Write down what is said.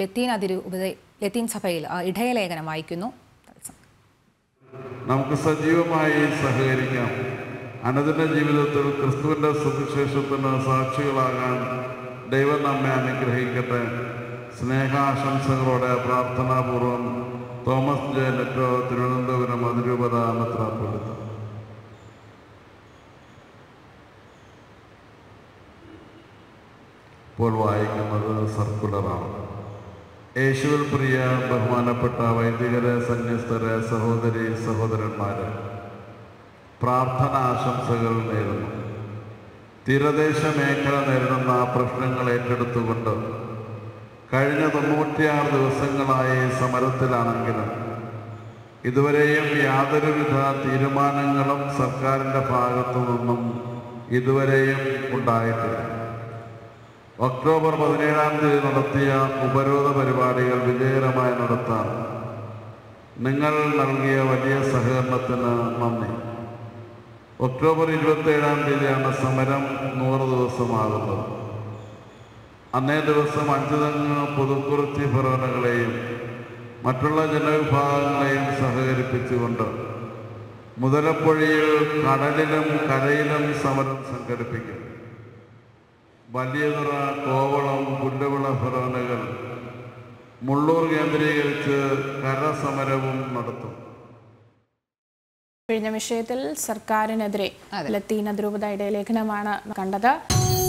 ലത്തീൻ സഭയിൽ ഇടയലേഖനം വായിക്കുന്നു. നമുക്ക് സജീവമായി സഹകരിക്കാം. അനുദിന ജീവിതത്തിൽ ക്രിസ്തുവിന്റെ സുവിശേഷത്തിന് സാക്ഷികളാകാൻ ദൈവം നമ്മെ അനുഗ്രഹിക്കട്ടെ. സ്നേഹാശംസകളോടെ പ്രാർത്ഥനാപൂർവം തോമസ് ജെ നെറ്റോ, തിരുവനന്തപുരം അതിരൂപത മെത്രാപ്പൊലീത്ത. ഇപ്പോൾ വായിക്കുന്നത് സർക്കുലറാണ്. യേശുവിൽ പ്രിയ ബഹുമാനപ്പെട്ട വൈദികരെ, സന്യസ്തരെ, സഹോദരി സഹോദരന്മാരെ, പ്രാർത്ഥന ആശംസകൾ നേരുന്നു. തീരദേശ മേഖല നേരിടുന്ന പ്രശ്നങ്ങൾ ഏറ്റെടുത്തുകൊണ്ട് കഴിഞ്ഞ 96 ദിവസങ്ങളായി സമരത്തിലാണെങ്കിലും ഇതുവരെയും യാതൊരുവിധ തീരുമാനങ്ങളും സർക്കാരിൻ്റെ ഭാഗത്തു നിന്നും ഇതുവരെയും ഉണ്ടായിട്ടില്ല. ഒക്ടോബർ 17 നടത്തിയ ഉപരോധ പരിപാടികൾ വിജയകരമായി നടത്താൻ നിങ്ങൾ നൽകിയ വലിയ സഹകരണത്തിന് നന്ദി. ഒക്ടോബർ 27 സമരം 100 ദിവസമാകുന്നത്. അന്നേ ദിവസം 5 പൊതുക്കുറിച്ചി ഭരണകളെയും മറ്റുള്ള ജനവിഭാഗങ്ങളെയും സഹകരിപ്പിച്ചുകൊണ്ട് മുതലപ്പുഴയിൽ കടലിലും കരയിലും സമരം സംഘടിപ്പിക്കും. വലിയതുറ, കോവളം, പുല്ലവിള ഭരണകൾ, മുള്ളൂർ കേന്ദ്രീകരിച്ച് കരസമരവും നടത്തും. കഴിഞ്ഞ വിഷയത്തിൽ സർക്കാരിനെതിരെ ലത്തീൻ അതിരൂപത ഇടയലേഖനമാണ് കണ്ടത്.